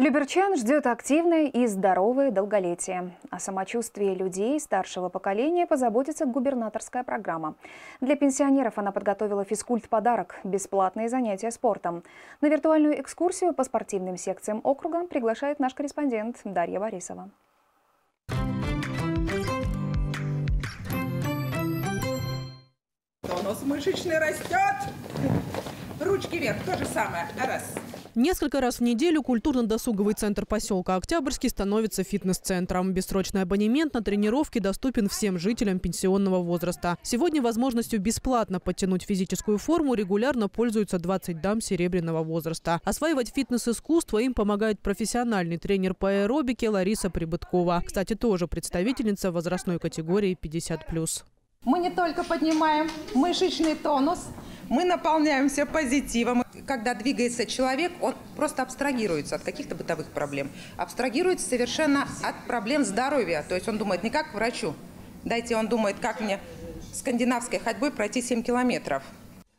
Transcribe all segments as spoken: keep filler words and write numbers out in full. Люберчан ждет активное и здоровое долголетие. О самочувствии людей старшего поколения позаботится губернаторская программа. Для пенсионеров она подготовила физкульт-подарок – бесплатные занятия спортом. На виртуальную экскурсию по спортивным секциям округа приглашает наш корреспондент Дарья Борисова. Тонус мышечный растет. Ручки вверх, то же самое. Раз. Несколько раз в неделю культурно-досуговый центр поселка Октябрьский становится фитнес-центром. Бессрочный абонемент на тренировки доступен всем жителям пенсионного возраста. Сегодня возможностью бесплатно подтянуть физическую форму регулярно пользуются двадцать дам серебряного возраста. Осваивать фитнес-искусство им помогает профессиональный тренер по аэробике Лариса Прибыткова. Кстати, тоже представительница возрастной категории пятьдесят плюс. Мы не только поднимаем мышечный тонус, мы наполняемся позитивом. Когда двигается человек, он просто абстрагируется от каких-то бытовых проблем. Абстрагируется совершенно от проблем здоровья. То есть он думает не как к врачу. Дайте, он думает, как мне скандинавской ходьбой пройти семь километров.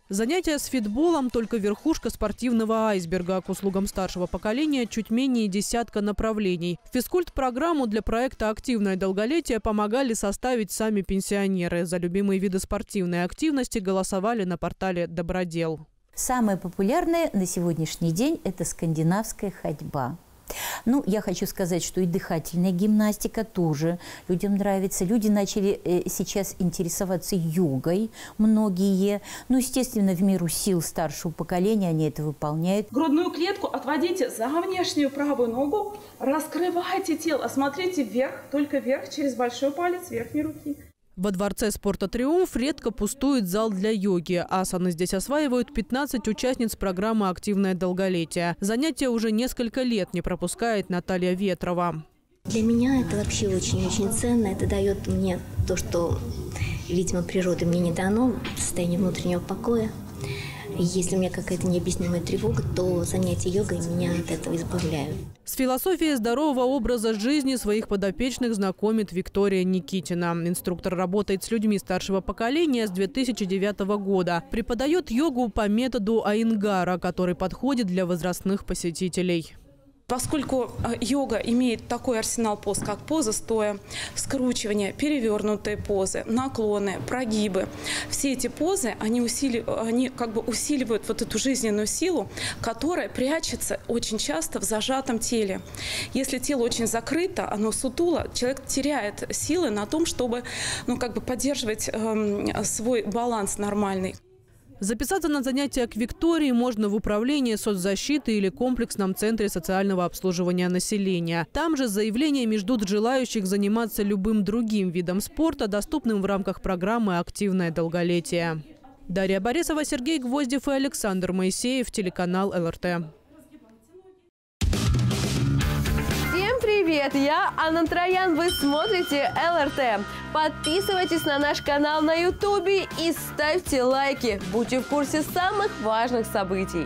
Занятия с фитболом – только верхушка спортивного айсберга. К услугам старшего поколения чуть менее десятка направлений. Физкульт-программу для проекта «Активное долголетие» помогали составить сами пенсионеры. За любимые виды спортивной активности голосовали на портале «Добродел». Самое популярное на сегодняшний день – это скандинавская ходьба. Ну, я хочу сказать, что и дыхательная гимнастика тоже людям нравится. Люди начали э, сейчас интересоваться йогой, многие. Ну, естественно, в меру сил старшего поколения они это выполняют. Грудную клетку отводите за внешнюю правую ногу, раскрывайте тело, смотрите вверх, только вверх, через большой палец верхней руки. Во дворце спорта «Триумф» редко пустует зал для йоги. Асаны здесь осваивают пятнадцать участниц программы «Активное долголетие». Занятия уже несколько лет не пропускает Наталья Ветрова. Для меня это вообще очень-очень ценно. Это дает мне то, что, видимо, природой мне не дано, состояние внутреннего покоя. Если у меня какая-то необъяснимая тревога, то занятия йогой меня от этого избавляют. С философией здорового образа жизни своих подопечных знакомит Виктория Никитина. Инструктор работает с людьми старшего поколения с две тысячи девятого года. Преподает йогу по методу Айенгара, который подходит для возрастных посетителей. Поскольку йога имеет такой арсенал поз, как поза стоя, скручивание, перевернутые позы, наклоны, прогибы, все эти позы, они, усили... они как бы усиливают вот эту жизненную силу, которая прячется очень часто в зажатом теле. Если тело очень закрыто, оно сутуло, человек теряет силы на том, чтобы ну, как бы поддерживать эм, свой баланс нормальный. Записаться на занятия к Виктории можно в управлении соцзащиты или комплексном центре социального обслуживания населения. Там же с заявлениями ждут желающих заниматься любым другим видом спорта, доступным в рамках программы «Активное долголетие». Дарья Борисова, Сергей Гвоздев и Александр Моисеев, телеканал эл эр тэ. Всем привет! Я Анна Троян. Вы смотрите эл эр тэ. Подписывайтесь на наш канал на ютубе и ставьте лайки. Будьте в курсе самых важных событий.